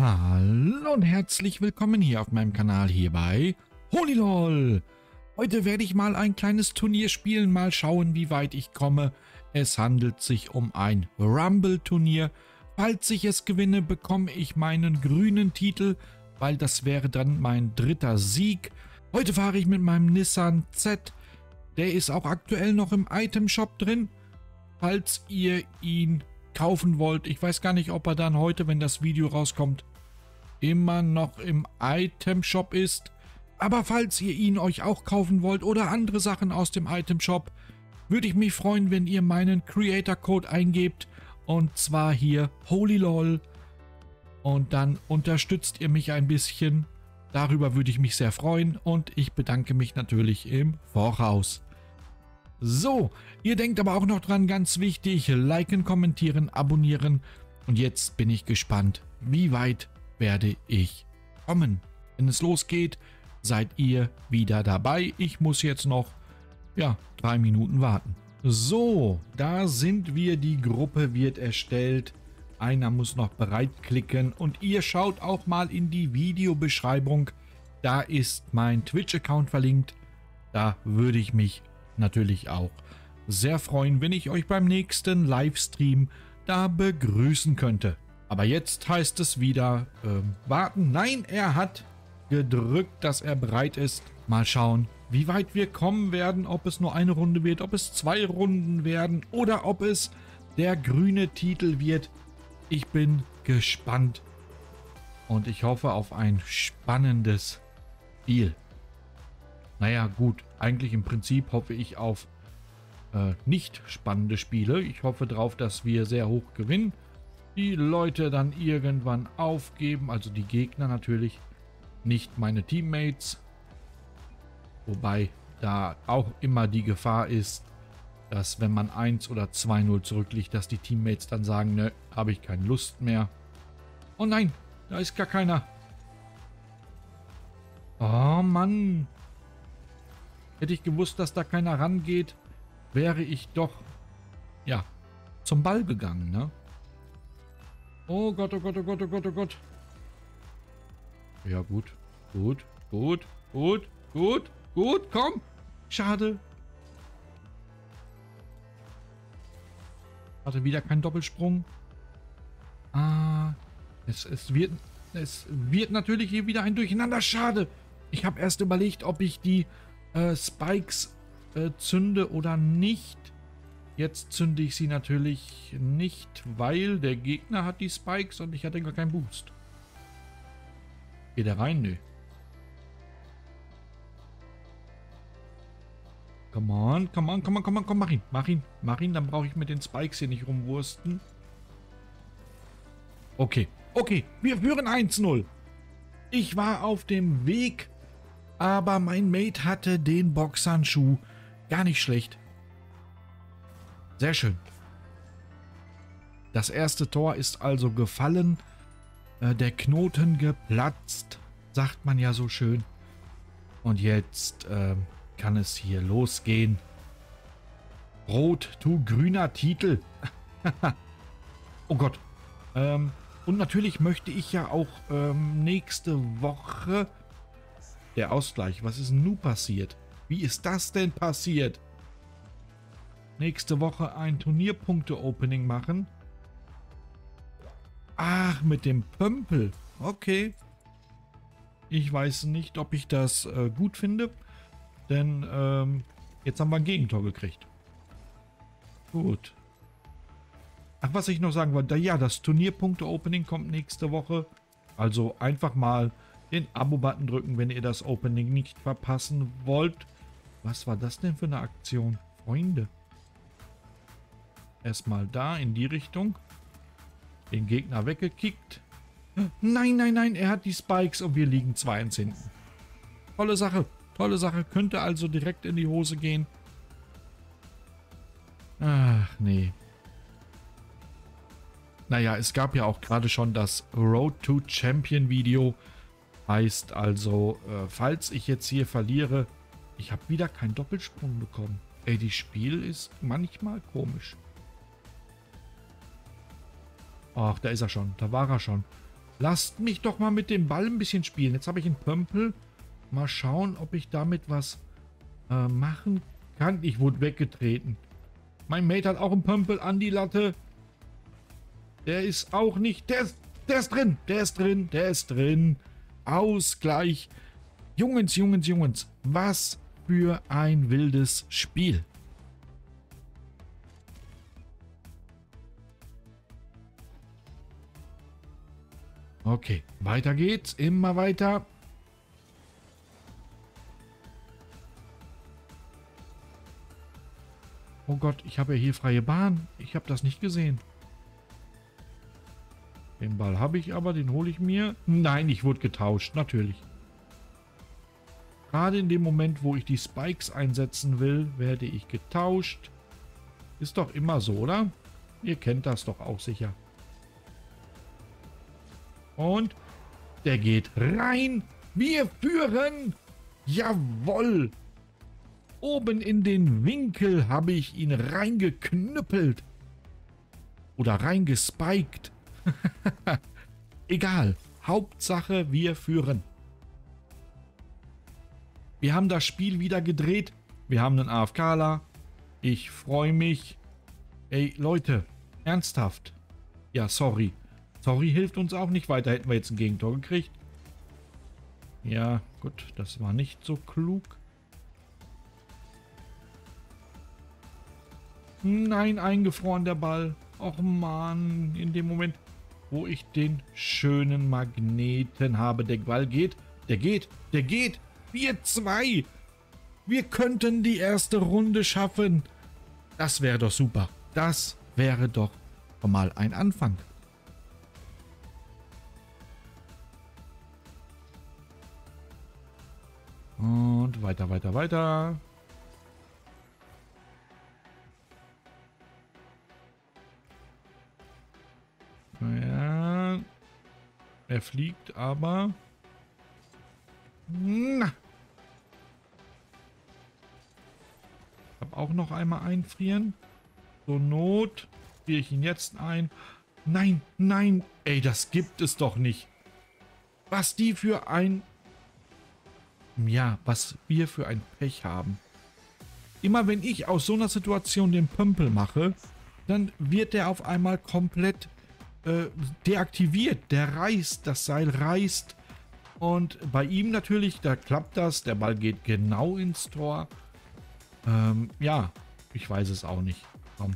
Hallo und herzlich willkommen hier auf meinem Kanal hier bei Holylol. Heute werde ich mal ein kleines Turnier spielen, mal schauen wie weit ich komme. Es handelt sich um ein Rumble Turnier. Falls ich es gewinne, bekomme ich meinen grünen Titel, weil das wäre dann mein dritter Sieg. Heute fahre ich mit meinem Nissan Z. Der ist auch aktuell noch im Item Shop drin, falls ihr ihn kaufen wollt. Ich weiß gar nicht, ob er dann heute, wenn das Video rauskommt, immer noch im Item Shop ist. Aber falls ihr ihn euch auch kaufen wollt oder andere Sachen aus dem Item Shop, würde ich mich freuen, wenn ihr meinen Creator Code eingebt, und zwar hier Holylol, und dann unterstützt ihr mich ein bisschen. Darüber würde ich mich sehr freuen und ich bedanke mich natürlich im Voraus. So, ihr denkt aber auch noch dran, ganz wichtig, liken, kommentieren, abonnieren, und jetzt bin ich gespannt, wie weit werde ich kommen. Wenn es losgeht, seid ihr wieder dabei. Ich muss jetzt noch, ja, 3 Minuten warten. So, da sind wir, die Gruppe wird erstellt. Einer muss noch bereitklicken, und ihr schaut auch mal in die Videobeschreibung. Da ist mein Twitch-Account verlinkt. Da würde ich mich natürlich auch sehr freuen, wenn ich euch beim nächsten Livestream da begrüßen könnte. Aber jetzt heißt es wieder warten. Nein, er hat gedrückt, dass er bereit ist. Mal schauen, wie weit wir kommen werden, ob es nur eine Runde wird, ob es 2 Runden werden oder ob es der grüne Titel wird. Ich bin gespannt und ich hoffe auf ein spannendes Spiel. Naja gut, eigentlich im Prinzip hoffe ich auf nicht spannende Spiele. Ich hoffe darauf, dass wir sehr hoch gewinnen, die Leute dann irgendwann aufgeben, also die Gegner natürlich, nicht meine Teammates. Wobei da auch immer die Gefahr ist, dass wenn man 1 oder 2-0 zurückliegt, dass die Teammates dann sagen, ne, habe ich keine Lust mehr. Oh nein, da ist gar keiner. Oh Mann. Hätte ich gewusst, dass da keiner rangeht, wäre ich doch, ja, zum Ball gegangen, ne? Oh Gott, oh Gott, oh Gott, oh Gott, oh Gott. Ja gut, gut, gut, gut, gut, gut, komm. Schade. Hatte wieder keinen Doppelsprung. Ah, es wird natürlich hier wieder ein Durcheinander. Schade. Ich habe erst überlegt, ob ich die Spikes zünde oder nicht. Jetzt zünde ich sie natürlich nicht, weil der Gegner hat die Spikes und ich hatte gar keinen Boost. Geht er rein? Nö. Come on, come on, come on, come on, komm, mach ihn, dann brauche ich mit den Spikes hier nicht rumwursten. Okay, okay, wir führen 1-0. Ich war auf dem Weg, aber mein Mate hatte den Boxhandschuh. Gar nicht schlecht. Sehr schön. Das erste Tor ist also gefallen. Der Knoten geplatzt, sagt man ja so schön. Und jetzt kann es hier losgehen. Rot zu grüner Titel. Oh Gott. Und natürlich möchte ich ja auch nächste Woche... Der Ausgleich. Was ist denn nun passiert? Wie ist das denn passiert? Nächste Woche ein Turnierpunkte-Opening machen. Ach, mit dem Pömpel. Okay. Ich weiß nicht, ob ich das gut finde. Denn jetzt haben wir ein Gegentor gekriegt. Gut. Ach, was ich noch sagen wollte. Ja, das Turnierpunkte-Opening kommt nächste Woche. Also einfach mal den Abo-Button drücken, wenn ihr das Opening nicht verpassen wollt. Was war das denn für eine Aktion? Freunde. Erstmal da in die Richtung. Den Gegner weggekickt. Nein, nein, nein, er hat die Spikes und wir liegen 2-1 hinten. Tolle Sache. Tolle Sache, könnte also direkt in die Hose gehen. Ach, nee. Naja, es gab ja auch gerade schon das Road to Champion Video. Heißt also, falls ich jetzt hier verliere, ich habe wieder keinen Doppelsprung bekommen. Ey, das Spiel ist manchmal komisch. Ach, da ist er schon, da war er schon. Lasst mich doch mal mit dem Ball ein bisschen spielen. Jetzt habe ich einen Pömpel. Mal schauen, ob ich damit was machen kann. Ich wurde weggetreten. Mein Mate hat auch einen Pömpel an die Latte. Der ist auch nicht... Der ist drin. Ausgleich. Jungs. Was für ein wildes Spiel. Okay, weiter geht's. Immer weiter. Oh Gott, ich habe ja hier freie Bahn. Ich habe das nicht gesehen. Den Ball habe ich aber, den hole ich mir. Nein, ich wurde getauscht, natürlich. Gerade in dem Moment, wo ich die Spikes einsetzen will, werde ich getauscht. Ist doch immer so, oder? Ihr kennt das doch auch sicher. Und der geht rein. Wir führen. Jawohl. Oben in den Winkel habe ich ihn reingeknüppelt. Oder reingespiked. Egal. Hauptsache, wir führen. Wir haben das Spiel wieder gedreht. Wir haben einen AFKler. Ich freue mich. Ey, Leute. Ernsthaft. Ja, sorry. Sorry hilft uns auch nicht weiter. Hätten wir jetzt ein Gegentor gekriegt. Ja, gut. Das war nicht so klug. Nein, eingefroren der Ball. Och Mann. In dem Moment, wo ich den schönen Magneten habe. Der Ball geht. Der geht. 4-2. Wir könnten die erste Runde schaffen. Das wäre doch super. Das wäre doch mal ein Anfang. Und weiter. Ja. Er fliegt aber... Na. Ich habe auch noch einmal einfrieren. Zur Not friere ich ihn jetzt ein. Nein. Ey, das gibt es doch nicht. Was die für ein... Ja, was wir für ein Pech haben. Immer wenn ich aus so einer Situation den Pömpel mache, dann wird der auf einmal komplett deaktiviert. Der reißt, das Seil reißt. Und bei ihm natürlich, da klappt das. Der Ball geht genau ins Tor. Ja, ich weiß es auch nicht. Komm.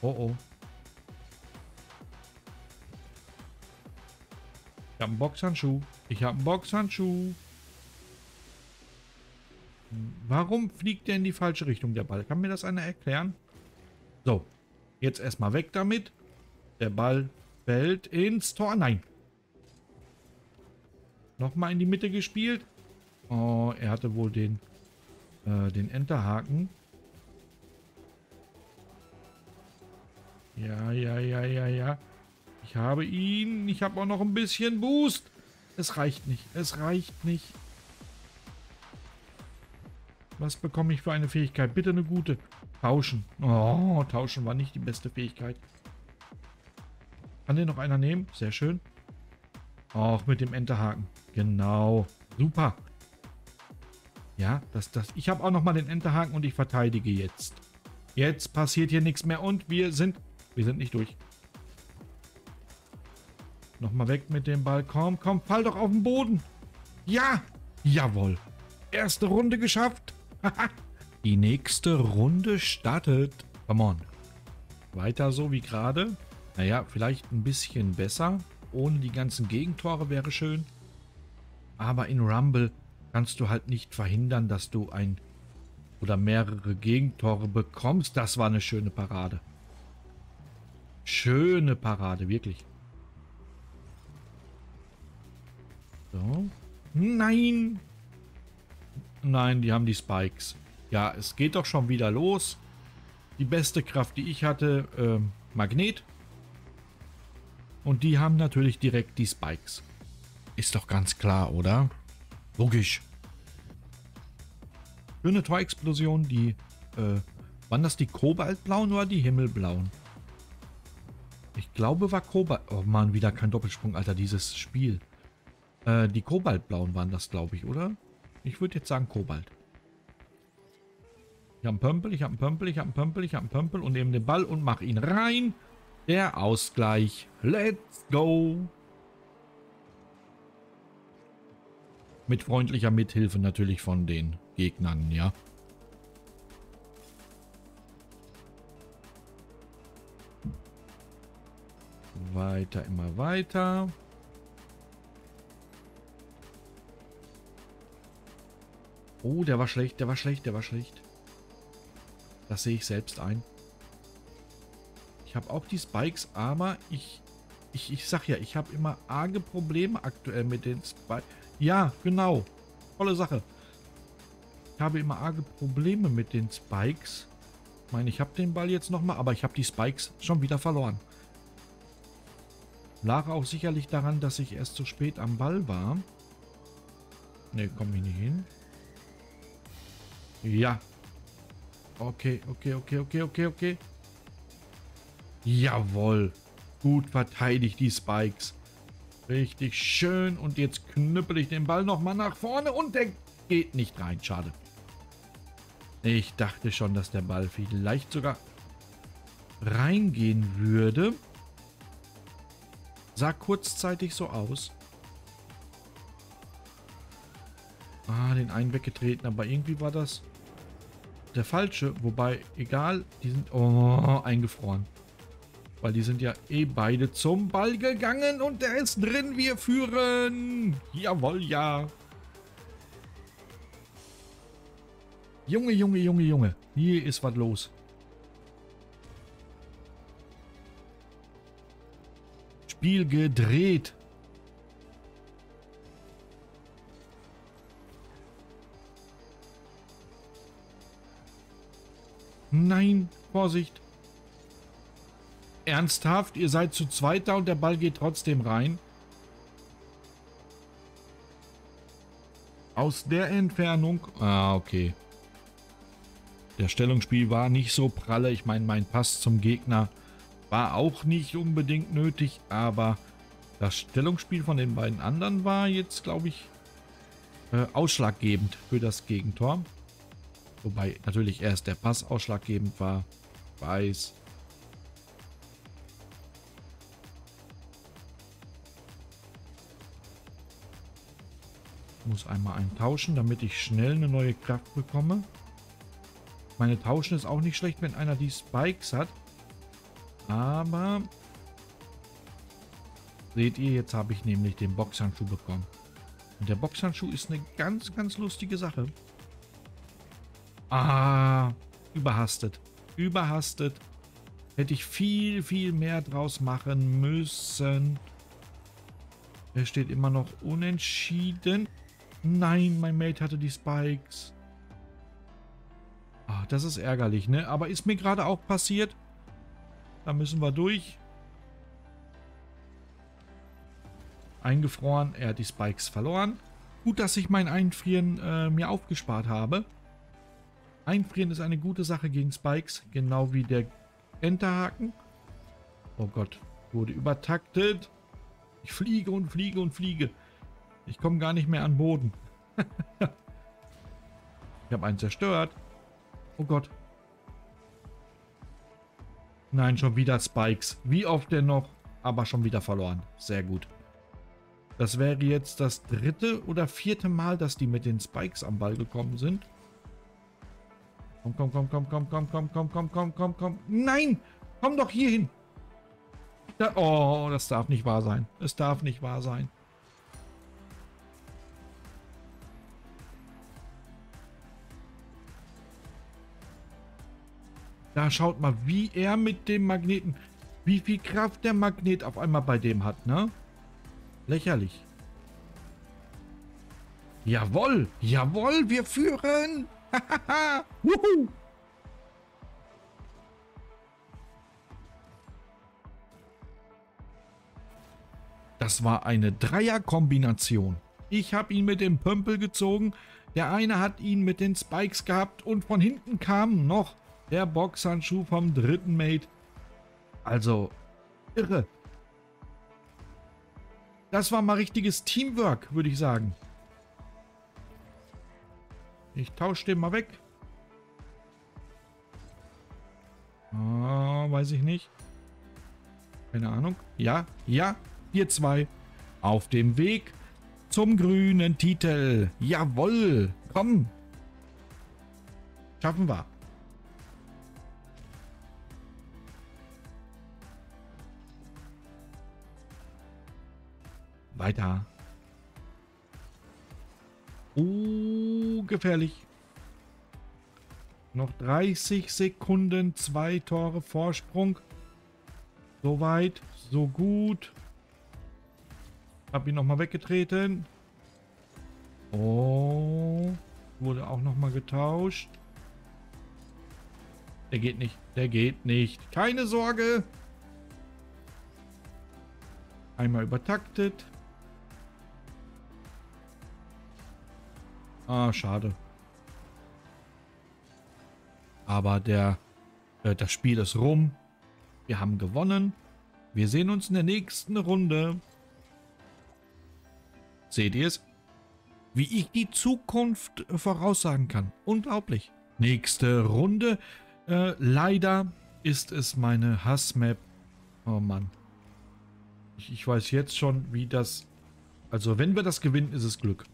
Oh. Ich habe einen Boxhandschuh. Warum fliegt der in die falsche Richtung, der Ball? Kann mir das einer erklären? So, jetzt erstmal weg damit. Der Ball fällt ins Tor. Nein. Nochmal in die Mitte gespielt. Oh, er hatte wohl den Enterhaken. Ja. Ich habe ihn. Ich habe auch noch ein bisschen Boost. Es reicht nicht. Was bekomme ich für eine Fähigkeit? Bitte eine gute. Tauschen. Oh, tauschen war nicht die beste Fähigkeit. Kann den noch einer nehmen? Sehr schön. Auch mit dem Enterhaken. Genau. Super. Ja, das. Ich habe auch nochmal den Enterhaken und ich verteidige jetzt. Jetzt passiert hier nichts mehr und wir sind nicht durch. Nochmal weg mit dem Ball. Komm, fall doch auf den Boden. Ja. Jawohl. Erste Runde geschafft. Die nächste Runde startet. Come on. Weiter so wie gerade. Naja, vielleicht ein bisschen besser. Ohne die ganzen Gegentore wäre schön. Aber in Rumble kannst du halt nicht verhindern, dass du ein oder mehrere Gegentore bekommst. Das war eine schöne Parade. Schöne Parade, wirklich. So. Nein! Nein, die haben die Spikes. Ja, es geht doch schon wieder los. Die beste Kraft, die ich hatte, Magnet. Und die haben natürlich direkt die Spikes. Ist doch ganz klar, oder? Logisch. Schöne Torexplosion, die... waren das die kobaltblauen oder die himmelblauen? glaube war Kobalt... Oh man, wieder kein Doppelsprung, Alter, dieses Spiel. Die Kobaltblauen waren das, glaube ich, oder? Ich würde jetzt sagen Kobalt. Ich habe einen Pömpel, ich habe einen Pömpel, ich habe einen Pömpel, ich habe einen Pömpel und nehme den Ball und mache ihn rein. Der Ausgleich. Let's go. Mit freundlicher Mithilfe natürlich von den Gegnern, ja. Weiter, immer weiter. Oh, der war schlecht, der war schlecht, der war schlecht. Das sehe ich selbst ein. Ich habe auch die Spikes, aber ich sag ja, ich habe immer arge Probleme aktuell mit den Spikes. Ja, genau. Tolle Sache. Ich habe immer arge Probleme mit den Spikes. Ich meine, ich habe den Ball jetzt nochmal, aber ich habe die Spikes schon wieder verloren. Lag auch sicherlich daran, dass ich erst zu spät am Ball war. Ne, komme ich nicht hin. Ja. Okay, okay, okay, okay, okay, okay. Jawohl. Gut verteidigt die Spikes. Richtig schön. Und jetzt knüppel ich den Ball nochmal nach vorne und der geht nicht rein. Schade. Ich dachte schon, dass der Ball vielleicht sogar reingehen würde. Sah kurzzeitig so aus. Ah, den einen weggetreten, aber irgendwie war das der falsche. Wobei, egal, die sind eingefroren. Weil die sind ja eh beide zum Ball gegangen und der ist drin, wir führen. Jawohl, ja. Junge, Junge, Junge, Junge. Hier ist was los. Spiel gedreht. Nein, Vorsicht. Ernsthaft, ihr seid zu zweit da und der Ball geht trotzdem rein. Aus der Entfernung. Ah, okay. Der Stellungsspiel war nicht so pralle. Ich meine, mein Pass zum Gegner war auch nicht unbedingt nötig, aber das Stellungsspiel von den beiden anderen war jetzt, glaube ich, ausschlaggebend für das Gegentor. Wobei natürlich erst der Pass ausschlaggebend war. Weiß. Muss einmal eintauschen, damit ich schnell eine neue Kraft bekomme. Meine Tauschen ist auch nicht schlecht, wenn einer die Spikes hat. Aber seht ihr, jetzt habe ich nämlich den Boxhandschuh bekommen. Und der Boxhandschuh ist eine ganz, ganz lustige Sache. Ah, überhastet. Überhastet. Hätte ich viel, viel mehr draus machen müssen. Er steht immer noch unentschieden. Nein, mein Mate hatte die Spikes. Ah, das ist ärgerlich, ne? Aber ist mir gerade auch passiert. Da müssen wir durch. Eingefroren. Er hat die Spikes verloren. Gut, dass ich mein Einfrieren mir aufgespart habe. Einfrieren ist eine gute Sache gegen Spikes. Genau wie der Enterhaken. Oh Gott. Wurde übertaktet. Ich fliege und fliege und fliege. Ich komme gar nicht mehr an Boden. Ich habe einen zerstört. Oh Gott. Nein, schon wieder Spikes. Wie oft denn noch? Aber schon wieder verloren. Sehr gut. Das wäre jetzt das dritte oder vierte Mal, dass die mit den Spikes am Ball gekommen sind. Komm, komm, komm, komm, komm, komm, komm, komm, komm, komm, komm, komm. Nein! Komm doch hier hin! Oh, das darf nicht wahr sein. Es darf nicht wahr sein. Da schaut mal, wie er mit dem Magneten, wie viel Kraft der Magnet auf einmal bei dem hat, ne? Lächerlich. Jawohl, jawohl, wir führen. Wuhu. Das war eine Dreierkombination. Ich habe ihn mit dem Pömpel gezogen, der eine hat ihn mit den Spikes gehabt und von hinten kam noch der Boxhandschuh vom dritten Mate. Also, irre. Das war mal richtiges Teamwork, würde ich sagen. Ich tausche den mal weg. Ah, weiß ich nicht. Keine Ahnung. Ja, ja, ihr zwei. Auf dem Weg zum grünen Titel. Jawohl, komm. Schaffen wir. Weiter. Oh, gefährlich. Noch 30 Sekunden, 2 Tore Vorsprung. So weit, so gut. Hab ihn nochmal weggetreten. Oh, wurde auch nochmal getauscht. Der geht nicht, der geht nicht. Keine Sorge. Einmal übertaktet. Ah, schade. Aber das Spiel ist rum. Wir haben gewonnen. Wir sehen uns in der nächsten Runde. Seht ihr es? Wie ich die Zukunft voraussagen kann. Unglaublich. Nächste Runde. Leider ist es meine Hassmap. Oh Mann. Ich weiß jetzt schon, wie das... Also wenn wir das gewinnen, ist es Glück.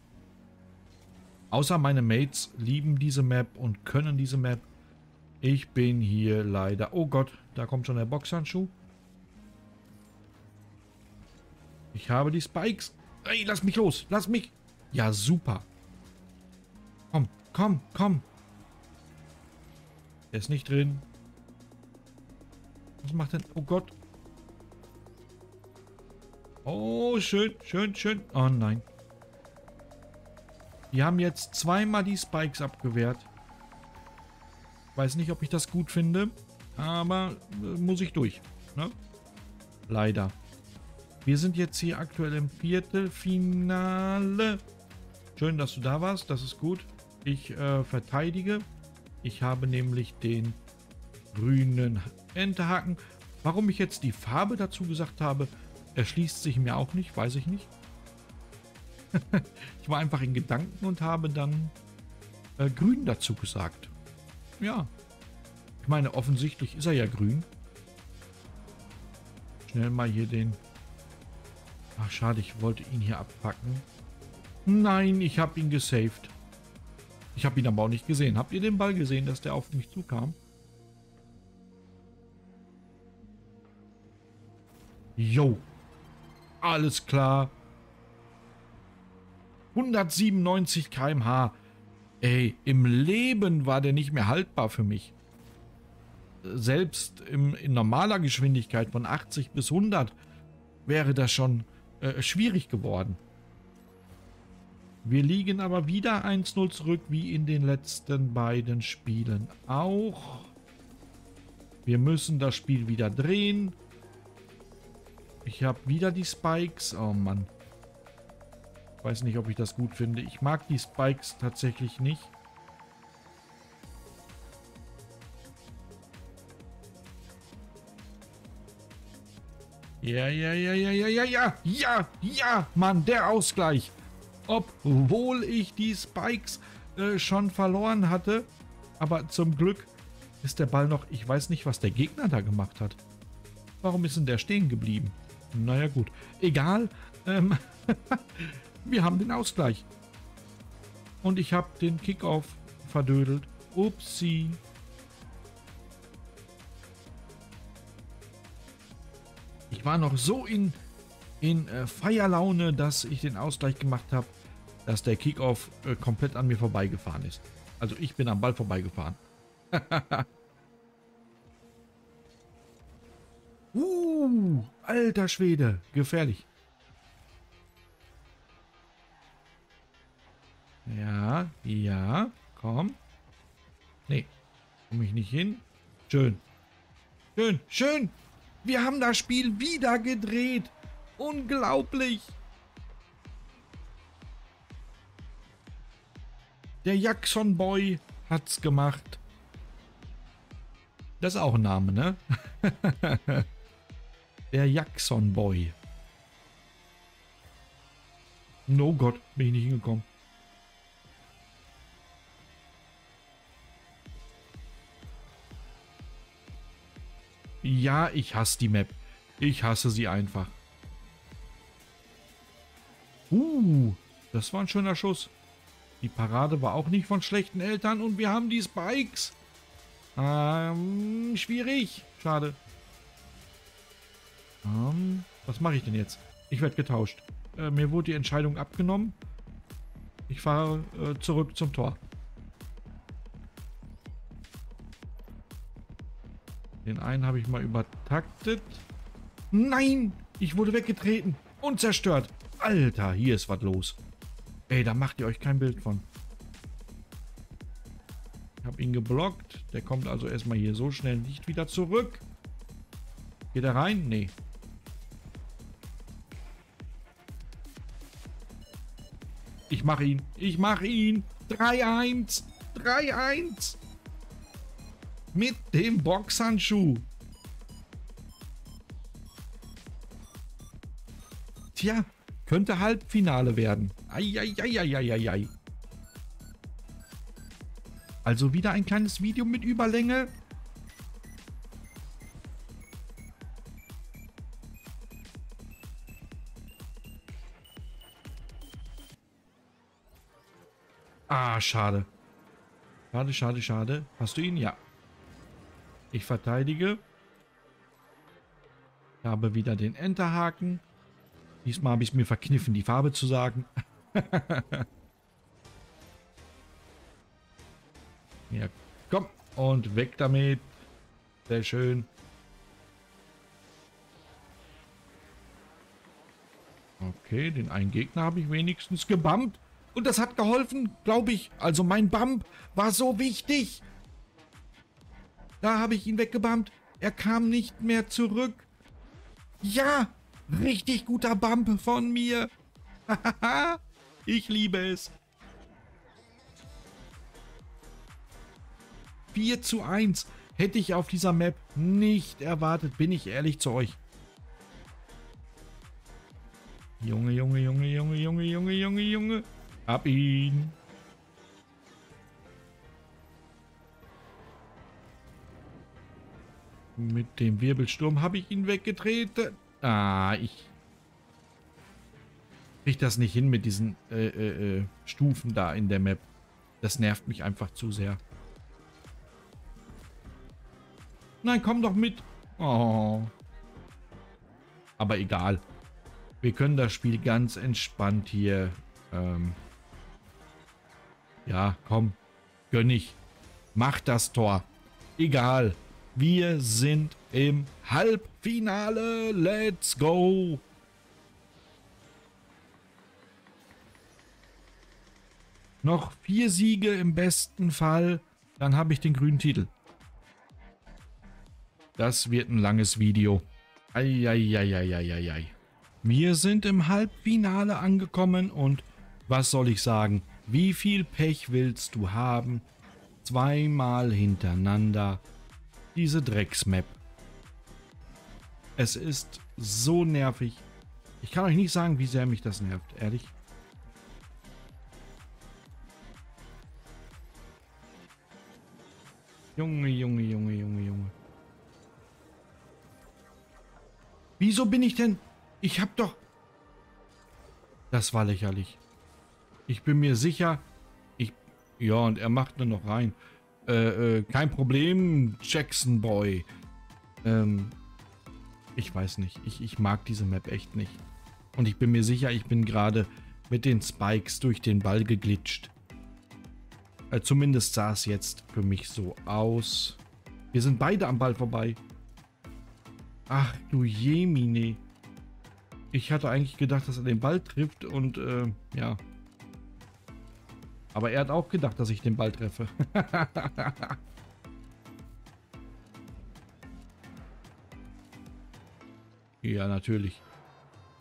Außer meine Mates lieben diese Map und können diese Map. Ich bin hier leider... Oh Gott, da kommt schon der Boxhandschuh. Ich habe die Spikes. Ey, lass mich los, lass mich. Ja, super. Komm, komm, komm. Der ist nicht drin. Was macht denn... Oh Gott. Oh, schön, schön, schön. Oh nein. Die haben jetzt zweimal die Spikes abgewehrt. Weiß nicht, ob ich das gut finde, aber muss ich durch. Ne? Leider. Wir sind jetzt hier aktuell im Viertelfinale. Schön, dass du da warst. Das ist gut. Ich verteidige. Ich habe nämlich den grünen Enterhaken. Warum ich jetzt die Farbe dazu gesagt habe, erschließt sich mir auch nicht. Weiß ich nicht. Ich war einfach in Gedanken und habe dann grün dazu gesagt. Ja. Ich meine, offensichtlich ist er ja grün. Schnell mal hier den... Ach, schade, ich wollte ihn hier abpacken. Nein, ich habe ihn gesaved. Ich habe ihn aber auch nicht gesehen. Habt ihr den Ball gesehen, dass der auf mich zukam? Jo. Alles klar. 197 km/h. Ey, im Leben war der nicht mehr haltbar für mich. Selbst in normaler Geschwindigkeit von 80 bis 100 wäre das schon schwierig geworden. Wir liegen aber wieder 1-0 zurück, wie in den letzten beiden Spielen auch. Wir müssen das Spiel wieder drehen. Ich habe wieder die Spikes. Oh Mann. Ich weiß nicht, ob ich das gut finde. Ich mag die Spikes tatsächlich nicht. Ja, ja, ja, ja, ja, ja, ja, ja, ja, Mann, der Ausgleich. Obwohl ich die Spikes schon verloren hatte. Aber zum Glück ist der Ball noch... Ich weiß nicht, was der Gegner da gemacht hat. Warum ist denn der stehen geblieben? Naja, gut. Egal. Wir haben den Ausgleich. Und ich habe den Kickoff verdödelt. Upsi. Ich war noch so in Feierlaune, dass ich den Ausgleich gemacht habe, dass der Kickoff komplett an mir vorbeigefahren ist. Also ich bin am Ball vorbeigefahren. Alter Schwede. Gefährlich. Ja, ja, komm. Nee, komme ich nicht hin. Schön. Schön, schön. Wir haben das Spiel wieder gedreht. Unglaublich. Der Jackson Boy hat's gemacht. Das ist auch ein Name, ne? Der Jackson Boy. No Gott, bin ich nicht hingekommen. Ja, ich hasse die Map. Ich hasse sie einfach. Das war ein schöner Schuss. Die Parade war auch nicht von schlechten Eltern und wir haben die Spikes. Schwierig. Schade. Was mache ich denn jetzt? Ich werde getauscht. Mir wurde die Entscheidung abgenommen. Ich fahre zurück zum Tor. Den einen habe ich mal übertaktet. Nein! Ich wurde weggetreten und zerstört. Alter, hier ist was los. Ey, da macht ihr euch kein Bild von. Ich habe ihn geblockt. Der kommt also erstmal hier so schnell nicht wieder zurück. Geht er rein? Nee. Ich mache ihn. Ich mache ihn. 3-1. 3-1. Mit dem Boxhandschuh. Tja, könnte Halbfinale werden. Eieieiei. Also wieder ein kleines Video mit Überlänge. Ah, schade. Schade, schade, schade. Hast du ihn? Ja. Ich verteidige. Ich habe wieder den Enterhaken. Diesmal habe ich es mir verkniffen, die Farbe zu sagen. Ja, komm. Und weg damit. Sehr schön. Okay, den einen Gegner habe ich wenigstens gebumpt. Und das hat geholfen, glaube ich. Also mein Bump war so wichtig. Da habe ich ihn weggebumpt. Er kam nicht mehr zurück. Ja, richtig guter Bump von mir. Ich liebe es. 4:1 hätte ich auf dieser Map nicht erwartet, bin ich ehrlich zu euch. Junge, Junge, Junge, Junge, Junge, Junge, Junge, Junge. Hab ihn. Mit dem Wirbelsturm habe ich ihn weggetreten. Ah, ich krieg das nicht hin mit diesen Stufen da in der Map. Das nervt mich einfach zu sehr. Nein, komm doch mit. Oh. Aber egal. Wir können das Spiel ganz entspannt hier... ja, komm. Gönn ich. Mach das Tor. Egal. Wir sind im Halbfinale. Let's go. Noch 4 Siege im besten Fall. Dann habe ich den grünen Titel. Das wird ein langes Video. Eieieiei. Wir sind im Halbfinale angekommen und was soll ich sagen? Wie viel Pech willst du haben? 2-mal hintereinander. Diese Drecksmap. Es ist so nervig. Ich kann euch nicht sagen, wie sehr mich das nervt, ehrlich. Junge, Junge, Junge, Junge, Junge. Wieso bin ich denn... Ich hab doch... Das war lächerlich. Ich bin mir sicher... Ja, und er macht nur noch rein. Kein Problem, Jackson Boy. Ich weiß nicht. Ich mag diese Map echt nicht. Und ich bin mir sicher, ich bin gerade mit den Spikes durch den Ball geglitscht. Zumindest sah es jetzt für mich so aus. Wir sind beide am Ball vorbei. Ach du Jemine. Ich hatte eigentlich gedacht, dass er den Ball trifft und ja... Aber er hat auch gedacht, dass ich den Ball treffe. Ja, natürlich.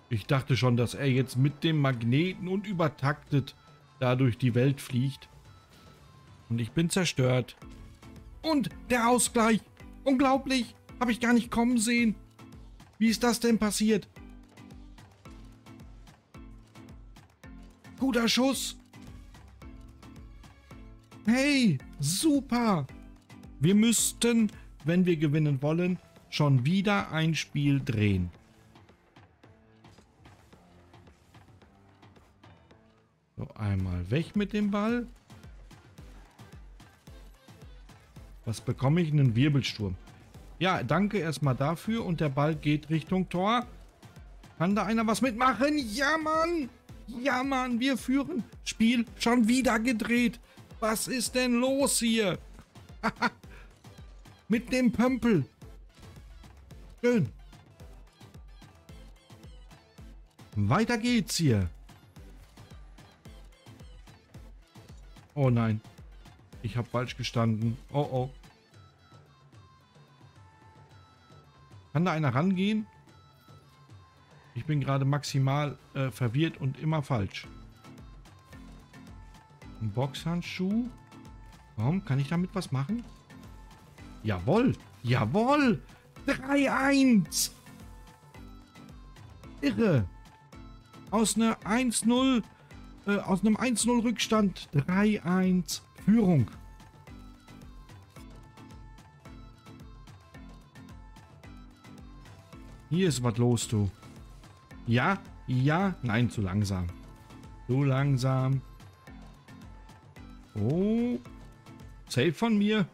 Ich dachte schon, dass er jetzt mit dem Magneten und übertaktet da durch die Welt fliegt. Und ich bin zerstört. Und der Ausgleich. Unglaublich. Habe ich gar nicht kommen sehen. Wie ist das denn passiert? Guter Schuss. Hey, super. Wir müssten, wenn wir gewinnen wollen, schon wieder ein Spiel drehen. So, einmal weg mit dem Ball. Was bekomme ich? Einen Wirbelsturm. Ja, danke erstmal dafür. Und der Ball geht Richtung Tor. Kann da einer was mitmachen? Ja, Mann! Ja, Mann, wir führen. Spiel schon wieder gedreht. Was ist denn los hier? Mit dem Pömpel. Schön. Weiter geht's hier. Oh nein. Ich habe falsch gestanden. Oh, oh. Kann da einer rangehen? Ich bin gerade maximal verwirrt und immer falsch. Ein Boxhandschuh. Warum? Kann ich damit was machen? Jawohl. Jawohl. 3-1. Irre. Aus einem 1-0 Rückstand. 3-1. Führung. Hier ist was los, du. Ja, ja, nein, zu langsam. Zu langsam. Oh, safe von mir.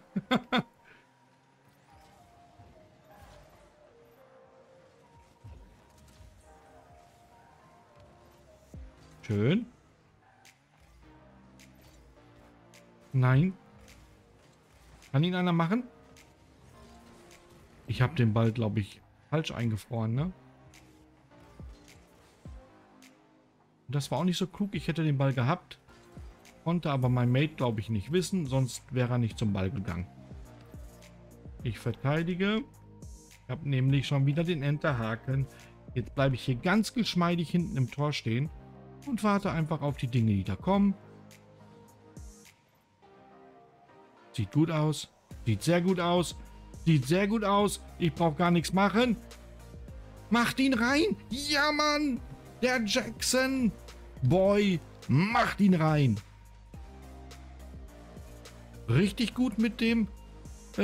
Schön. Nein. Kann ihn einer machen? Ich habe den Ball, glaube ich, falsch eingefroren, ne? Das war auch nicht so klug. Ich hätte den Ball gehabt, konnte aber mein Mate, glaube ich, nicht wissen. Sonst wäre er nicht zum Ball gegangen. Ich verteidige. Ich habe nämlich schon wieder den Enterhaken. Jetzt bleibe ich hier ganz geschmeidig hinten im Tor stehen und warte einfach auf die Dinge, die da kommen. Sieht gut aus. Sieht sehr gut aus. Sieht sehr gut aus. Ich brauche gar nichts machen. Macht ihn rein. Ja, Mann. Der Jackson Boy macht ihn rein. Richtig gut mit dem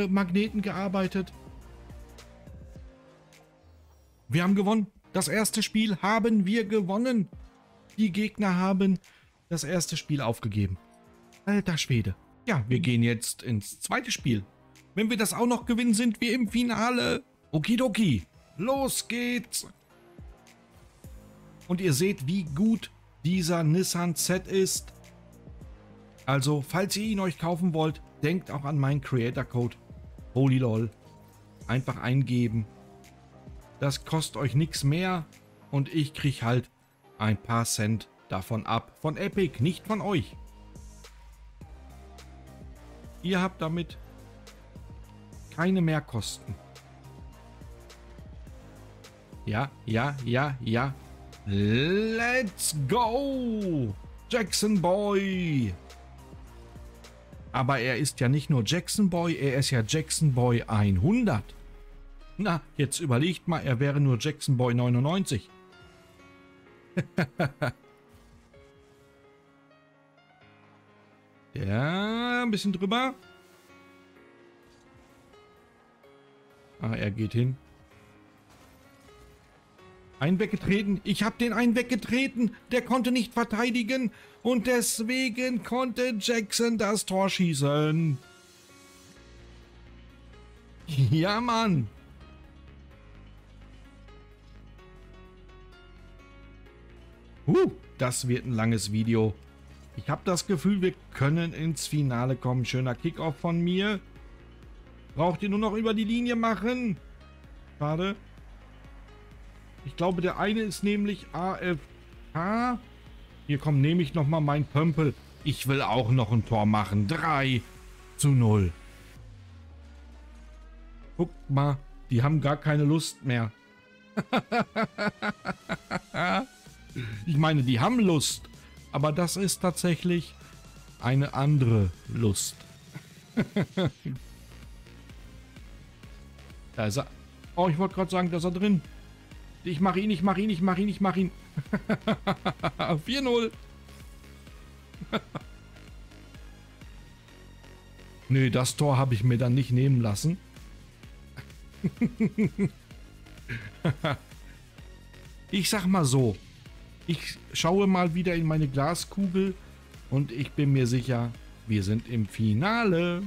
Magneten gearbeitet. Wir haben gewonnen. Das erste Spiel haben wir gewonnen. Die Gegner haben das erste Spiel aufgegeben. Alter Schwede. Ja, wir gehen jetzt ins zweite Spiel. Wenn wir das auch noch gewinnen, sind wir im Finale. Okidoki, los geht's. Und ihr seht, wie gut dieser Nissan Z ist. Also, falls ihr ihn euch kaufen wollt, denkt auch an meinen Creator-Code Holylol. Einfach eingeben. Das kostet euch nichts mehr und ich kriege halt ein paar Cent davon ab. Von Epic, nicht von euch. Ihr habt damit keine Mehrkosten. Ja, ja, ja, ja. Let's go! Jackson Boy! Aber er ist ja nicht nur Jackson Boy, er ist ja Jackson Boy 100. Na, jetzt überlegt mal, er wäre nur Jackson Boy 99. Ja, ein bisschen drüber. Ah, er geht hin. Einen weggetreten. Ich habe den einen weggetreten. Der konnte nicht verteidigen. Und deswegen konnte Jackson das Tor schießen. Ja, Mann. Das wird ein langes Video. Ich habe das Gefühl, wir können ins Finale kommen. Schöner Kickoff von mir. Braucht ihr nur noch über die Linie machen? Schade. Ich glaube, der eine ist nämlich AFK. Hier komm, nehme ich nochmal meinen Pömpel. Ich will auch noch ein Tor machen. 3-0. Guckt mal, die haben gar keine Lust mehr. Ich meine, die haben Lust. Aber das ist tatsächlich eine andere Lust. Da ist er. Oh, ich wollte gerade sagen, da ist er drin. Ich mache ihn, ich mache ihn, ich mache ihn, ich mache ihn. 4-0. Nee, das Tor habe ich mir dann nicht nehmen lassen. Ich sag mal so, ich schaue mal wieder in meine Glaskugel und ich bin mir sicher, wir sind im Finale.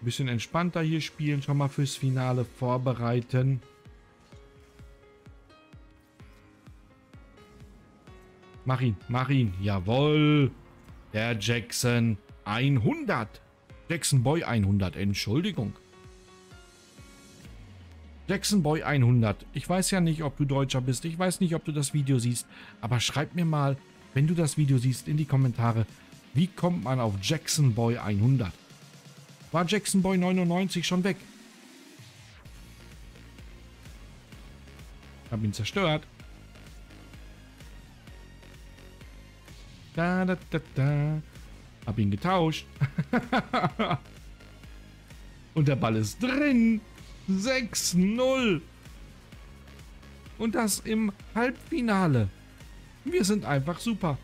Ein bisschen entspannter hier spielen, schon mal fürs Finale vorbereiten. Mach ihn, mach ihn. Jawohl. Der Jackson 100. Jackson Boy 100, Entschuldigung. Jackson Boy 100. Ich weiß ja nicht, ob du Deutscher bist. Ich weiß nicht, ob du das Video siehst. Aber schreib mir mal, wenn du das Video siehst, in die Kommentare, wie kommt man auf Jackson Boy 100? War Jackson Boy 99 schon weg? Ich hab ihn zerstört. Da, da, da, da. Hab ihn getauscht. Und der Ball ist drin. 6-0. Und das im Halbfinale. Wir sind einfach super.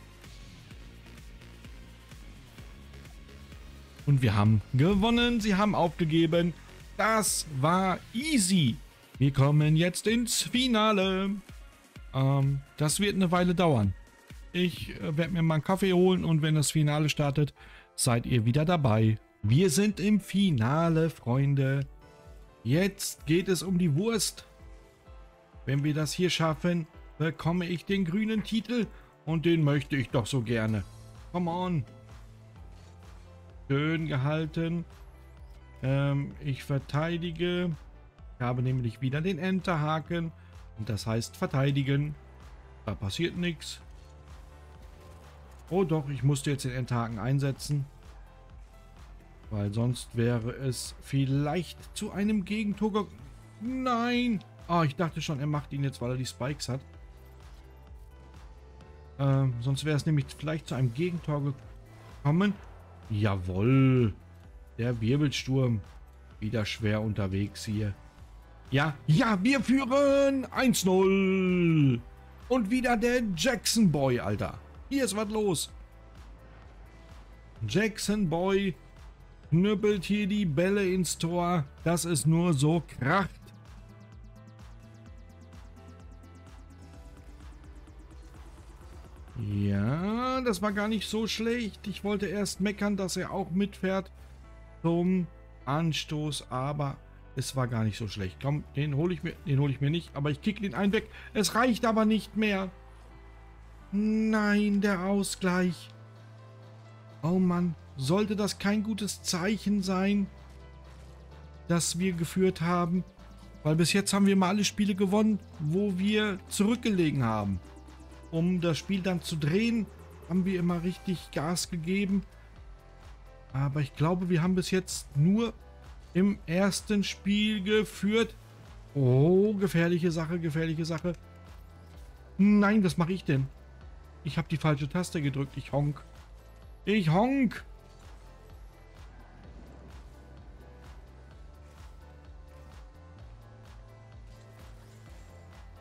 Und wir haben gewonnen. Sie haben aufgegeben. Das war easy. Wir kommen jetzt ins Finale. Das wird eine Weile dauern. Ich werde mir mal einen Kaffee holen und wenn das Finale startet, seid ihr wieder dabei. Wir sind im Finale, Freunde. Jetzt geht es um die Wurst. Wenn wir das hier schaffen, bekomme ich den grünen Titel und den möchte ich doch so gerne. Come on. Schön gehalten. Ich verteidige. Ich habe nämlich wieder den Enterhaken und das heißt verteidigen. Da passiert nichts. Oh doch, ich musste jetzt den Endhaken einsetzen, weil sonst wäre es vielleicht zu einem Gegentor gekommen. Nein! Ah, ich dachte schon, er macht ihn jetzt, weil er die Spikes hat. Sonst wäre es nämlich vielleicht zu einem Gegentor gekommen. Jawohl! Der Wirbelsturm. Wieder schwer unterwegs hier. Ja, ja, wir führen 1-0! Und wieder der Jackson Boy, Alter. Hier ist was los. Jackson Boy knüppelt hier die Bälle ins Tor, dass es nur so kracht. Ja, das war gar nicht so schlecht. Ich wollte erst meckern, dass er auch mitfährt zum Anstoß, aber es war gar nicht so schlecht. Komm, den hole ich mir nicht, aber ich kicke den einen weg. Es reicht aber nicht mehr. Nein, der Ausgleich. Oh Mann, sollte das kein gutes Zeichen sein, dass wir geführt haben? Weil bis jetzt haben wir mal alle Spiele gewonnen, wo wir zurückgelegen haben. Um das Spiel dann zu drehen, haben wir immer richtig Gas gegeben. Aber ich glaube, wir haben bis jetzt nur im ersten Spiel geführt. Oh, gefährliche Sache, gefährliche Sache. Nein, was mache ich denn? Ich habe die falsche Taste gedrückt. Ich honk. Ich honk.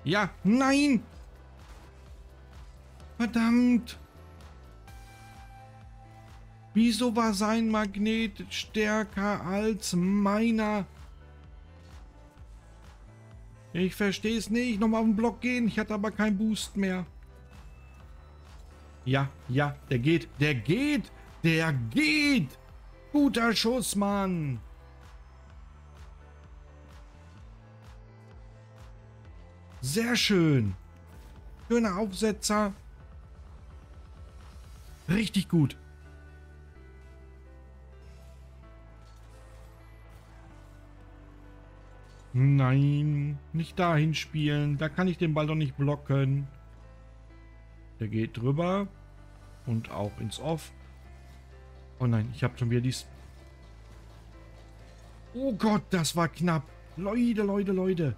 Ja, nein. Verdammt. Wieso war sein Magnet stärker als meiner? Ich verstehe es nicht. Nochmal auf den Block gehen. Ich hatte aber keinen Boost mehr. Ja, ja, der geht, der geht, der geht! Guter Schuss, Mann! Sehr schön! Schöner Aufsetzer! Richtig gut! Nein, nicht dahin spielen, da kann ich den Ball doch nicht blocken. Der geht drüber und auch ins Off. Oh nein, ich habe schon wieder dies. Oh Gott, das war knapp. Leute, Leute, Leute.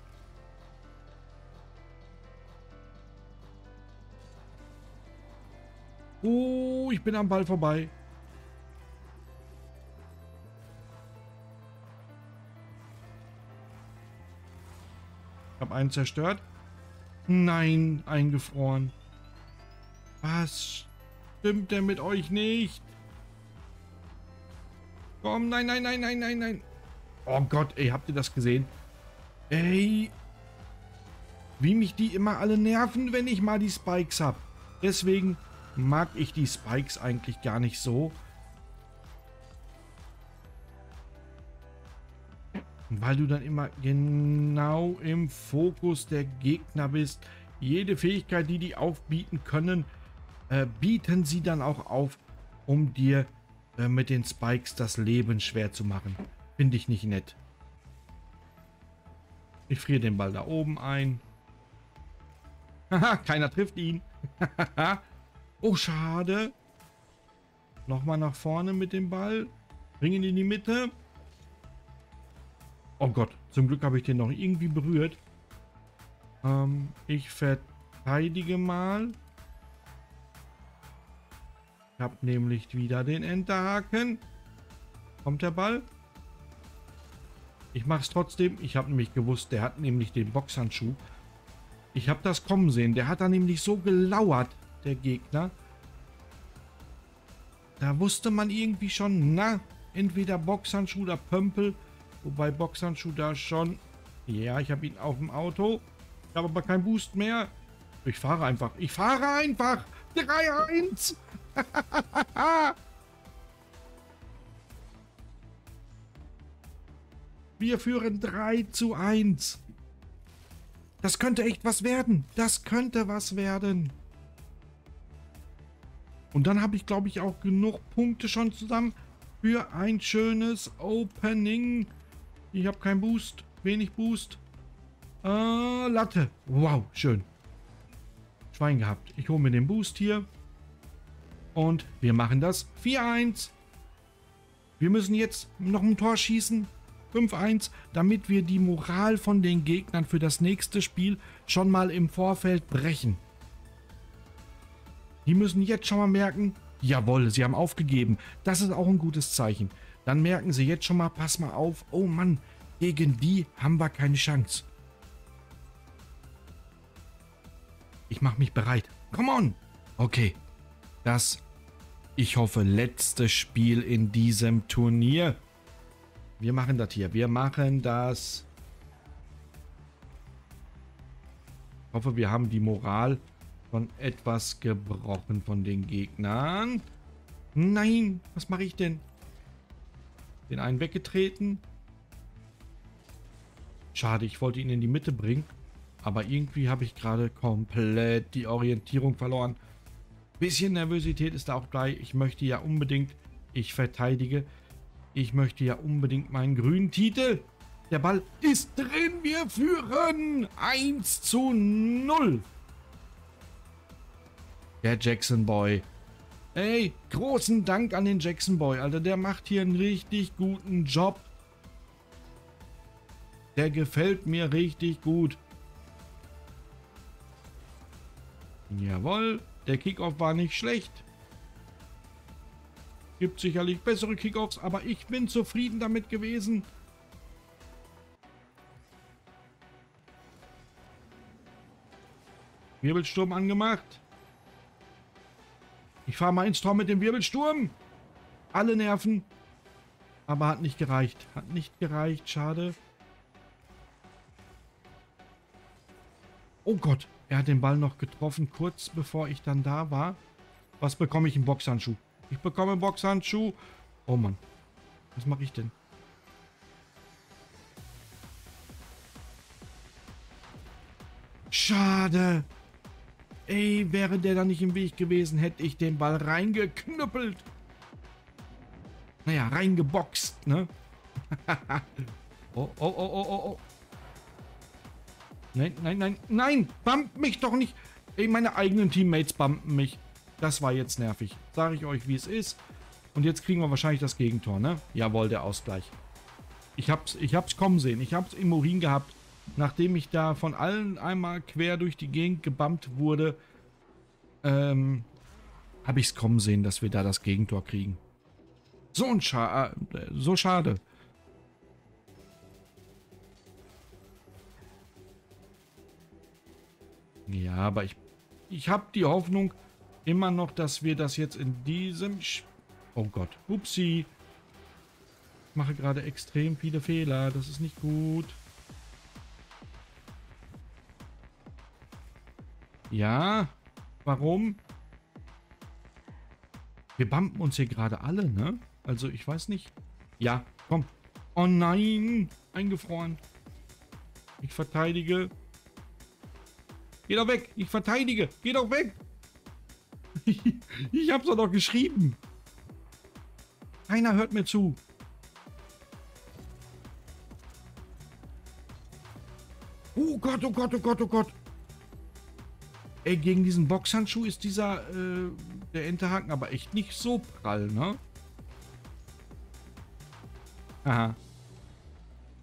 Oh, ich bin am Ball vorbei. Ich Hab einen zerstört. Nein, eingefroren. Was stimmt denn mit euch nicht? Komm, nein, nein, nein, nein, nein, nein. Oh Gott, ey, habt ihr das gesehen? Ey. Wie mich die immer alle nerven, wenn ich mal die Spikes hab. Deswegen mag ich die Spikes eigentlich gar nicht so. Weil du dann immer genau im Fokus der Gegner bist. Jede Fähigkeit, die die aufbieten können, bieten sie dann auch auf, um dir mit den Spikes das Leben schwer zu machen. Finde ich nicht nett. Ich friere den Ball da oben ein. Haha, keiner trifft ihn. Oh, schade. Nochmal nach vorne mit dem Ball. Bring ihn in die Mitte. Oh Gott, zum Glück habe ich den noch irgendwie berührt. Ich verteidige mal. Ich habe nämlich wieder den Enterhaken. Kommt der Ball? Ich mache es trotzdem. Ich habe nämlich gewusst, der hat nämlich den Boxhandschuh. Ich habe das kommen sehen. Der hat da nämlich so gelauert, der Gegner. Da wusste man irgendwie schon, na, entweder Boxhandschuh oder Pömpel. Wobei Boxhandschuh da schon... Ja, ich habe ihn auf dem Auto. Ich habe aber keinen Boost mehr. Ich fahre einfach. Ich fahre einfach. 3-1. Wir führen 3-1. Das könnte echt was werden. Das könnte was werden. Und dann habe ich, glaube ich, auch genug Punkte schon zusammen für ein schönes Opening. Ich habe keinen Boost. Wenig Boost. Latte. Wow, schön. Schwein gehabt. Ich hole mir den Boost hier. Und wir machen das 4-1. Wir müssen jetzt noch ein Tor schießen. 5-1, damit wir die Moral von den Gegnern für das nächste Spiel schon mal im Vorfeld brechen. Die müssen jetzt schon mal merken, jawohl, sie haben aufgegeben. Das ist auch ein gutes Zeichen. Dann merken sie jetzt schon mal, pass mal auf, oh Mann, gegen die haben wir keine Chance. Ich mache mich bereit. Come on! Okay. Das, ich hoffe, letzte Spiel in diesem Turnier. Wir machen das hier. Wir machen das. Ich hoffe, wir haben die Moral von etwas gebrochen von den Gegnern. Nein, was mache ich denn? Den einen weggetreten. Schade, ich wollte ihn in die Mitte bringen. Aber irgendwie habe ich gerade komplett die Orientierung verloren. Bisschen Nervosität ist da auch gleich. Ich möchte ja unbedingt meinen grünen Titel. Der Ball ist drin. Wir führen 1-0. Der Jackson Boy. Ey, großen Dank an den Jackson Boy, Alter. Der macht hier einen richtig guten Job. Der gefällt mir richtig gut. Jawohl. Der Kickoff war nicht schlecht. Gibt sicherlich bessere Kickoffs, aber ich bin zufrieden damit gewesen. Wirbelsturm angemacht. Ich fahre mal ins Tor mit dem Wirbelsturm. Alle Nerven. Aber hat nicht gereicht. Hat nicht gereicht. Schade. Oh Gott. Er hat den Ball noch getroffen, kurz bevor ich dann da war. Was bekomme ich? Im Boxhandschuh. Ich bekomme einen Boxhandschuh. Oh Mann. Was mache ich denn? Schade. Ey, wäre der da nicht im Weg gewesen, hätte ich den Ball reingeknüppelt. Naja, reingeboxt, ne? Oh, oh, oh, oh, oh, oh. Nein, nein, nein, nein, bump mich doch nicht. Ey, meine eigenen Teammates bumpen mich. Das war jetzt nervig. Sage ich euch, wie es ist. Und jetzt kriegen wir wahrscheinlich das Gegentor, ne? Jawohl, der Ausgleich. Ich hab's kommen sehen. Ich hab's im Urin gehabt. Nachdem ich da von allen einmal quer durch die Gegend gebammt wurde, habe ich's kommen sehen, dass wir da das Gegentor kriegen. So schade. Ja, aber ich habe die Hoffnung immer noch, dass wir das jetzt in diesem... oh Gott, upsi. Ich mache gerade extrem viele Fehler. Das ist nicht gut. Ja, warum? Wir bumpen uns hier gerade alle, ne? Also ich weiß nicht. Ja, komm. Oh nein, eingefroren. Ich verteidige. Geh doch weg, ich verteidige. Geh doch weg. Ich hab's doch geschrieben. Keiner hört mir zu. Oh Gott, oh Gott, oh Gott, oh Gott. Ey, gegen diesen Boxhandschuh ist dieser, der Enterhaken aber echt nicht so prall, ne? Aha.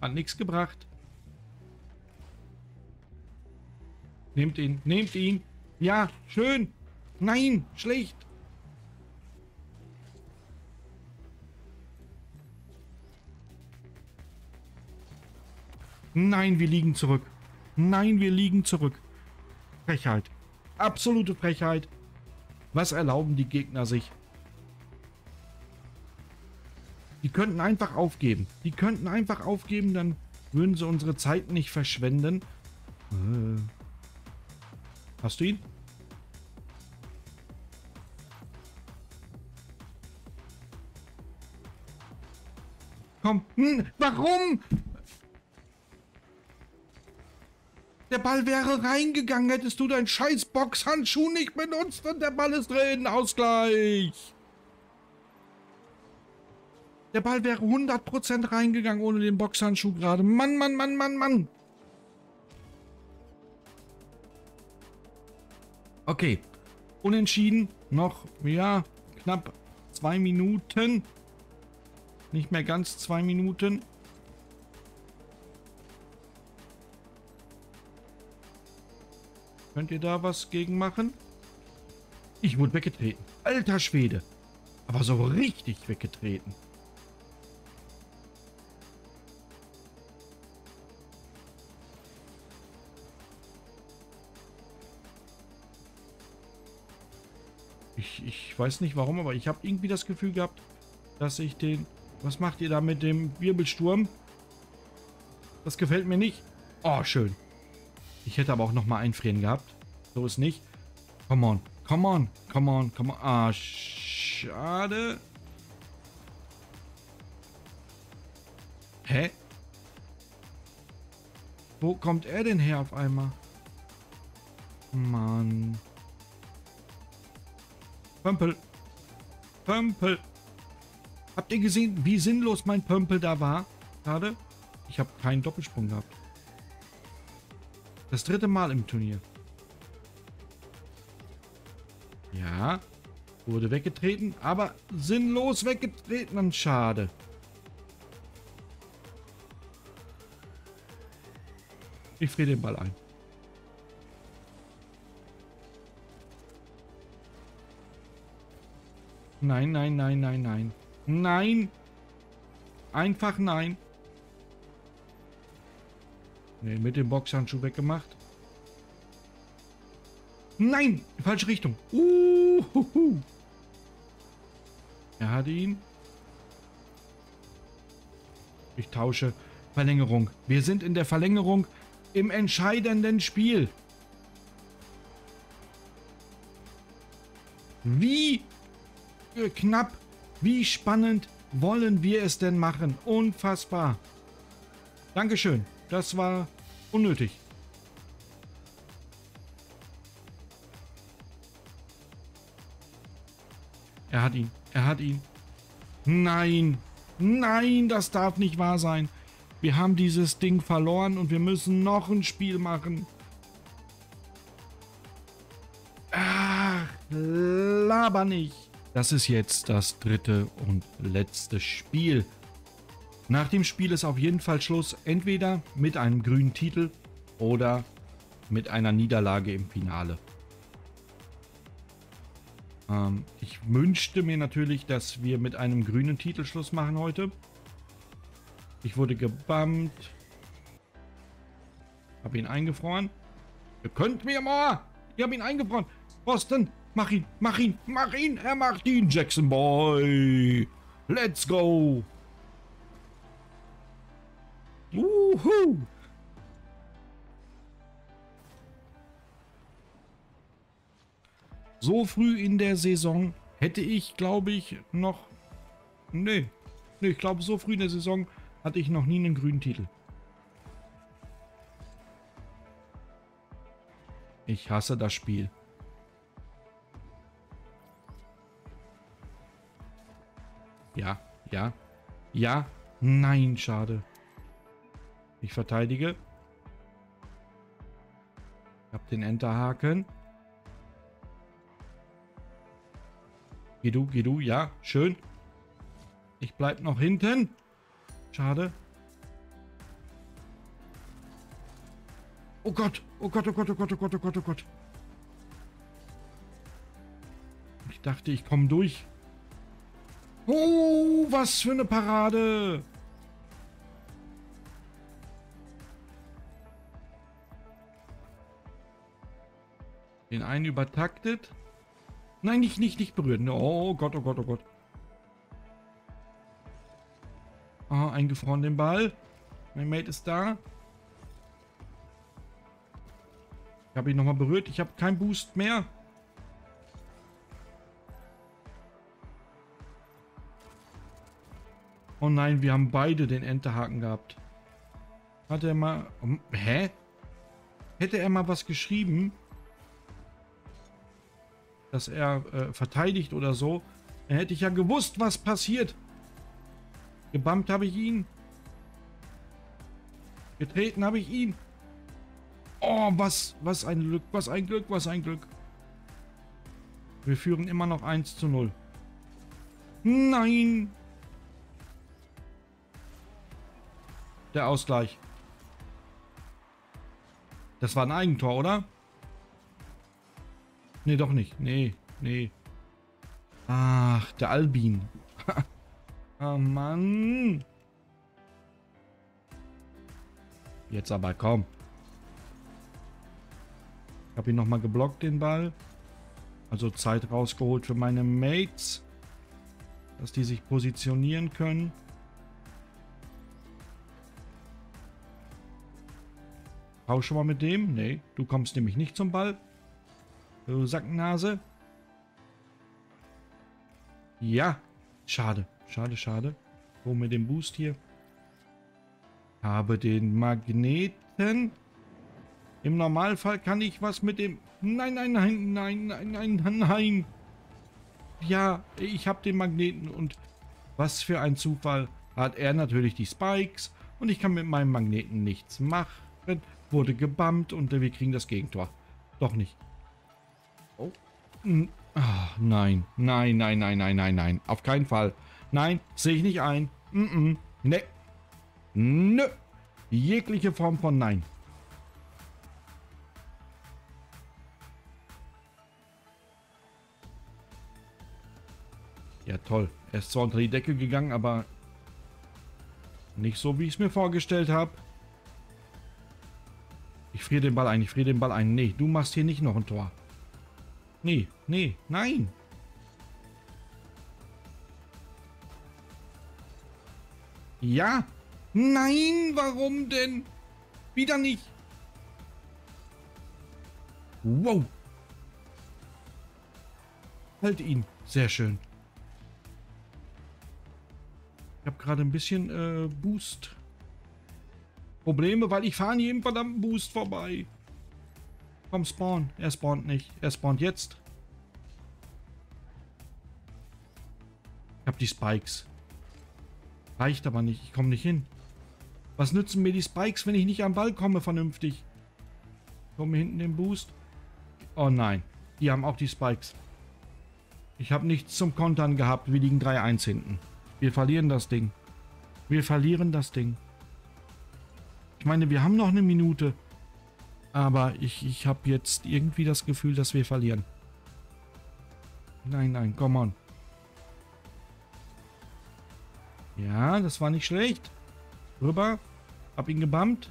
Hat nichts gebracht. Nehmt ihn, nehmt ihn. Ja, schön. Nein, schlecht. Nein, wir liegen zurück. Nein, wir liegen zurück. Frechheit. Absolute Frechheit. Was erlauben die Gegner sich? Die könnten einfach aufgeben. Die könnten einfach aufgeben, dann würden sie unsere Zeit nicht verschwenden. Hast du ihn? Komm. Warum? Der Ball wäre reingegangen, hättest du deinen scheiß Boxhandschuh nicht benutzt und der Ball ist drin. Ausgleich. Der Ball wäre 100% reingegangen ohne den Boxhandschuh gerade. Mann, Mann, Mann, Mann, Mann. Okay. Unentschieden. Noch, ja, knapp 2 Minuten. Nicht mehr ganz 2 Minuten. Könnt ihr da was gegen machen? Ich wurde weggetreten. Alter Schwede. Aber so richtig weggetreten. Ich weiß nicht warum, aber ich habe irgendwie das Gefühl gehabt, dass ich den... Was macht ihr da mit dem Wirbelsturm? Das gefällt mir nicht. Oh, schön. Ich hätte aber auch nochmal einfrieren gehabt. So ist nicht. Come on, come on, come on, come on. Ah, schade. Hä? Wo kommt er denn her auf einmal? Mann. Pömpel. Pömpel. Habt ihr gesehen, wie sinnlos mein Pömpel da war? Gerade? Ich habe keinen Doppelsprung gehabt. Das 3. Mal im Turnier. Ja, wurde weggetreten, aber sinnlos weggetreten und schade. Ich friere den Ball ein. Nein, nein, nein, nein, nein. Nein. Einfach nein. Nee, mit dem Boxhandschuh weggemacht. Nein! Falsche Richtung. Er hat ihn. Ich tausche. Verlängerung. Wir sind in der Verlängerung im entscheidenden Spiel. Wie knapp, wie spannend wollen wir es denn machen? Unfassbar. Dankeschön. Das war unnötig. Er hat ihn. Er hat ihn. Nein. Nein, das darf nicht wahr sein. Wir haben dieses Ding verloren und wir müssen noch ein Spiel machen. Ach, laber nicht. Das ist jetzt das 3. und letzte Spiel. Nach dem Spiel ist auf jeden Fall Schluss, entweder mit einem grünen Titel oder mit einer Niederlage im Finale. Ich wünschte mir natürlich, dass wir mit einem grünen Titel Schluss machen heute. Ich wurde gebammt, habe ihn eingefroren. Ihr könnt mir mal. Ich habe ihn eingebrannt. Boston, mach ihn, mach ihn, mach ihn. Er macht ihn, Jackson Boy. Let's go. Juhu. So früh in der Saison hätte ich, glaube ich, noch... Nee, ich glaube, so früh in der Saison hatte ich noch nie einen grünen Titel. Ich hasse das Spiel. Ja. Nein, schade. Ich verteidige. Ich habe den Enterhaken. Geh du, ja, schön. Ich bleib noch hinten. Schade. Oh Gott, oh Gott, oh Gott, oh Gott, oh Gott, oh Gott, oh Gott. Ich dachte, ich komme durch. Oh, was für eine Parade. Den einen übertaktet. Nein, nicht berühren. Oh Gott, oh Gott, oh Gott. Ah, eingefroren den Ball. Mein Mate ist da. Ich habe ihn nochmal berührt. Ich habe keinen Boost mehr. Oh nein, wir haben beide den Enterhaken gehabt. Hat er mal... Hä? Hätte er mal was geschrieben... dass er verteidigt oder so. Dann hätte ich ja gewusst, was passiert. Gebammt habe ich ihn. Getreten habe ich ihn. Oh, was ein Glück, was ein Glück, was ein Glück. Wir führen immer noch 1:0. Nein. Der Ausgleich. Das war ein Eigentor, oder? Nee, doch nicht. Nee. Ach, der Albin. Oh Mann. Jetzt aber, komm. Ich habe ihn nochmal geblockt, den Ball. Also Zeit rausgeholt für meine Mates. Dass die sich positionieren können. Tausch schon mal mit dem. Nee, du kommst nämlich nicht zum Ball. Du Sacknase. Ja. Schade. Hol mir den Boost hier. Habe den Magneten. Im Normalfall kann ich was mit dem... Nein. Ja, ich habe den Magneten und was für ein Zufall, hat er natürlich die Spikes und ich kann mit meinem Magneten nichts machen. Wurde gebammt und wir kriegen das Gegentor. Doch nicht. Ach, nein. Auf keinen Fall. Nein, sehe ich nicht ein. Nee. Nö. Jegliche Form von Nein. Ja, toll. Er ist zwar unter die Decke gegangen, aber nicht so, wie ich es mir vorgestellt habe. Ich friere den Ball ein. Nee, du machst hier nicht noch ein Tor. Nein. Ja. Nein, warum denn? Wieder nicht. Wow. Halt ihn. Sehr schön. Ich habe gerade ein bisschen Boost. Probleme, weil ich fahre an jedem verdammten Boost vorbei. Komm, spawn. Er spawnt nicht. Er spawnt jetzt. Ich habe die Spikes. Reicht aber nicht. Ich komme nicht hin. Was nützen mir die Spikes, wenn ich nicht am Ball komme vernünftig? Komme hinten den Boost. Oh nein. Die haben auch die Spikes. Ich habe nichts zum Kontern gehabt. Wir liegen 3-1 hinten. Wir verlieren das Ding. Ich meine, wir haben noch eine Minute. Aber ich habe jetzt irgendwie das Gefühl, dass wir verlieren. Nein, come on. Ja, das war nicht schlecht. Rüber. Hab ihn gebammt.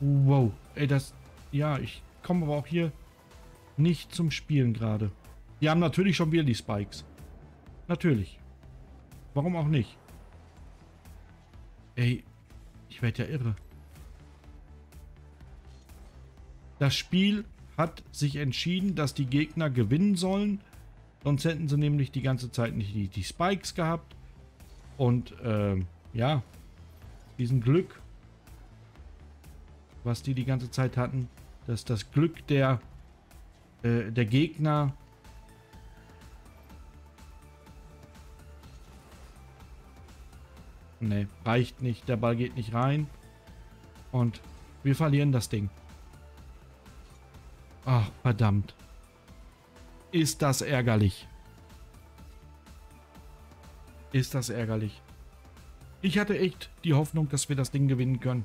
Wow. Ey, das... Ja, ich komme aber auch hier nicht zum Spielen gerade. Die haben natürlich schon wieder die Spikes. Natürlich. Warum auch nicht? Ey, ich werde ja irre. Das Spiel hat sich entschieden, dass die Gegner gewinnen sollen. Sonst hätten sie nämlich die ganze Zeit nicht die Spikes gehabt. Und ja, diesen Glück, was die ganze Zeit hatten, dass das Glück der Gegner reicht nicht, der Ball geht nicht rein und wir verlieren das Ding. Ach, verdammt. Ist das ärgerlich. Ist das ärgerlich. Ich hatte echt die Hoffnung, dass wir das Ding gewinnen können.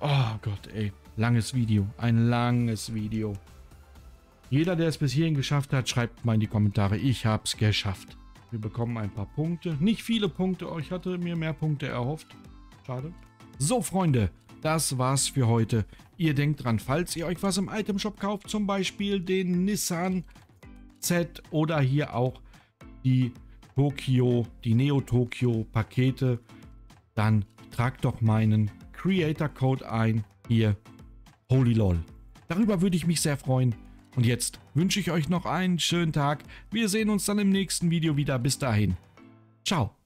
Oh Gott, ey. Langes Video. Ein langes Video. Jeder, der es bis hierhin geschafft hat, schreibt mal in die Kommentare. Ich hab's geschafft. Wir bekommen ein paar Punkte. Nicht viele Punkte. Ich hatte mir mehr Punkte erhofft. Schade. So, Freunde. Das war's für heute. Ihr denkt dran, falls ihr euch was im Itemshop kauft, zum Beispiel den Nissan Z oder hier auch die Neo Tokyo Pakete, dann tragt doch meinen Creator Code ein, hier Holylol. Darüber würde ich mich sehr freuen. Und jetzt wünsche ich euch noch einen schönen Tag. Wir sehen uns dann im nächsten Video wieder. Bis dahin. Ciao.